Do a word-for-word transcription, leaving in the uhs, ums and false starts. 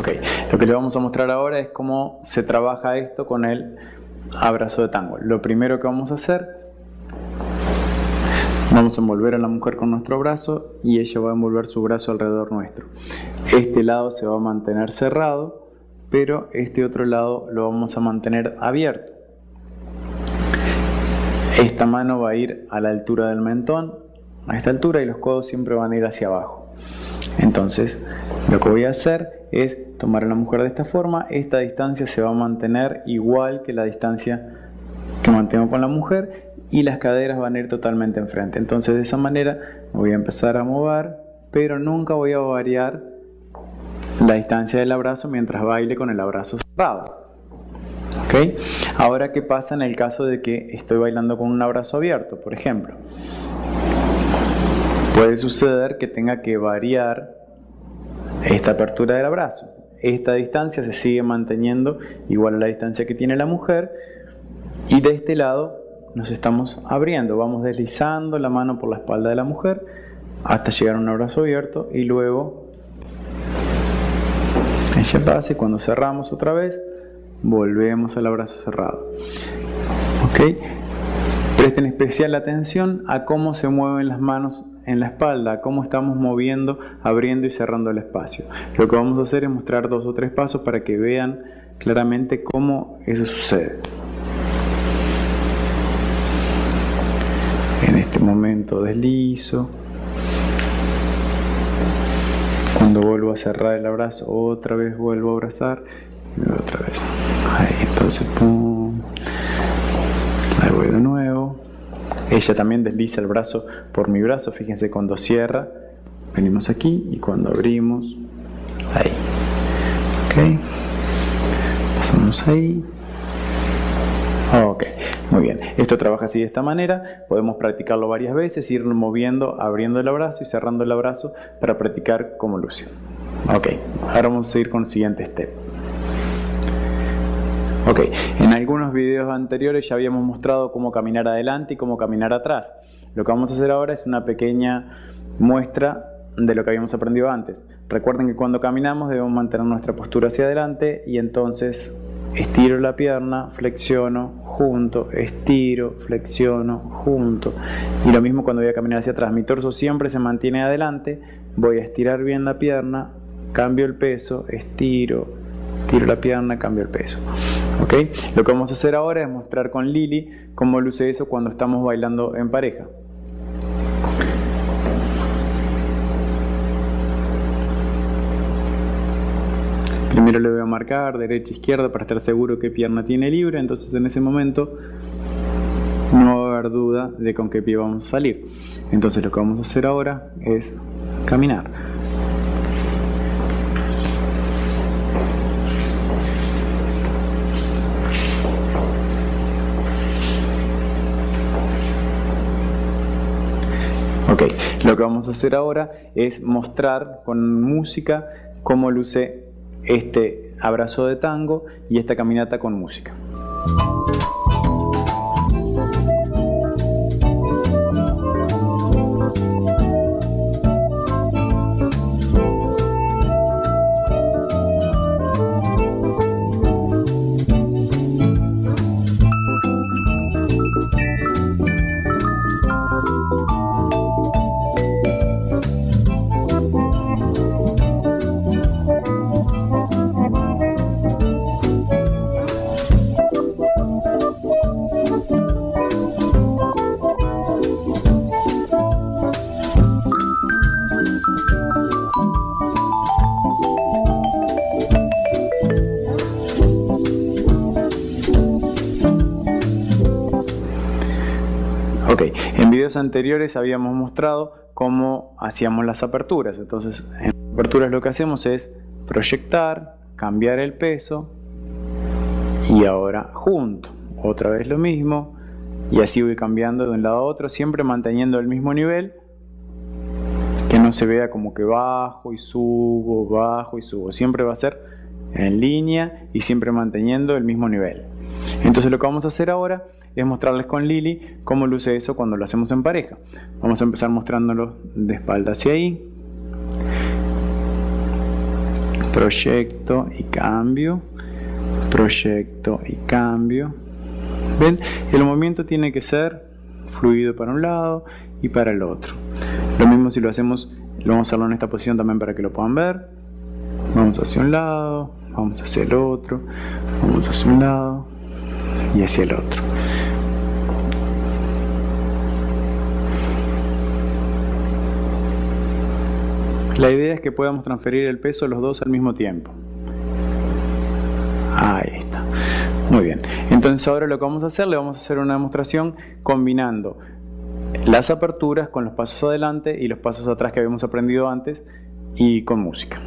Ok, lo que le vamos a mostrar ahora es cómo se trabaja esto con el abrazo de tango. Lo primero que vamos a hacer, vamos a envolver a la mujer con nuestro brazo y ella va a envolver su brazo alrededor nuestro. Este lado se va a mantener cerrado, pero este otro lado lo vamos a mantener abierto. Esta mano va a ir a la altura del mentón, a esta altura, y los codos siempre van a ir hacia abajo. Entonces, lo que voy a hacer es tomar a la mujer de esta forma. Esta distancia se va a mantener igual que la distancia que mantengo con la mujer y las caderas van a ir totalmente enfrente. Entonces, de esa manera voy a empezar a mover, pero nunca voy a variar la distancia del abrazo mientras baile con el abrazo cerrado. ¿Okay? Ahora, ¿qué pasa en el caso de que estoy bailando con un abrazo abierto, por ejemplo? Puede suceder que tenga que variar esta apertura del abrazo. Esta distancia se sigue manteniendo igual a la distancia que tiene la mujer y de este lado nos estamos abriendo. Vamos deslizando la mano por la espalda de la mujer hasta llegar a un abrazo abierto y luego ella pasa y cuando cerramos otra vez volvemos al abrazo cerrado. ¿Okay? Presten especial atención a cómo se mueven las manos en la espalda, cómo estamos moviendo, abriendo y cerrando el espacio. Lo que vamos a hacer es mostrar dos o tres pasos para que vean claramente cómo eso sucede. En este momento deslizo. Cuando vuelvo a cerrar el abrazo, otra vez vuelvo a abrazar. Y otra vez. Ahí, entonces, pum. Ahí voy de nuevo. Ella también desliza el brazo por mi brazo. Fíjense, cuando cierra, venimos aquí y cuando abrimos, ahí. Ok. Pasamos ahí. Ok, muy bien. Esto trabaja así de esta manera. Podemos practicarlo varias veces, ir moviendo, abriendo el abrazo y cerrando el abrazo para practicar cómo luce. Ok, ahora vamos a seguir con el siguiente step. Ok, en algunos videos anteriores ya habíamos mostrado cómo caminar adelante y cómo caminar atrás. Lo que vamos a hacer ahora es una pequeña muestra de lo que habíamos aprendido antes. Recuerden que cuando caminamos debemos mantener nuestra postura hacia adelante y entonces estiro la pierna, flexiono, junto, estiro, flexiono, junto. Y lo mismo cuando voy a caminar hacia atrás. Mi torso siempre se mantiene adelante, voy a estirar bien la pierna, cambio el peso, estiro. Tiro la pierna, cambio el peso. ¿Okay? Lo que vamos a hacer ahora es mostrar con Lili cómo luce eso cuando estamos bailando en pareja. Primero le voy a marcar derecha, izquierda para estar seguro qué pierna tiene libre. Entonces en ese momento no va a haber duda de con qué pie vamos a salir. Entonces lo que vamos a hacer ahora es caminar. Okay. Lo que vamos a hacer ahora es mostrar con música cómo luce este abrazo de tango y esta caminata con música. En videos anteriores habíamos mostrado cómo hacíamos las aperturas. Entonces, en aperturas lo que hacemos es proyectar, cambiar el peso y ahora junto. Otra vez lo mismo y así voy cambiando de un lado a otro, siempre manteniendo el mismo nivel, que no se vea como que bajo y subo, bajo y subo. Siempre va a ser en línea y siempre manteniendo el mismo nivel. Entonces lo que vamos a hacer ahora es mostrarles con Lili cómo luce eso cuando lo hacemos en pareja. Vamos a empezar mostrándolo de espalda hacia ahí, proyecto y cambio, proyecto y cambio. ¿Ven? El movimiento tiene que ser fluido para un lado y para el otro. Lo mismo si lo hacemos, lo vamos a hacerlo en esta posición también para que lo puedan ver. Vamos hacia un lado, vamos hacia el otro, vamos hacia un lado y hacia el otro. La idea es que podamos transferir el peso los dos al mismo tiempo. Ahí está. Muy bien. Entonces ahora lo que vamos a hacer, le vamos a hacer una demostración combinando las aperturas con los pasos adelante y los pasos atrás que habíamos aprendido antes y con música.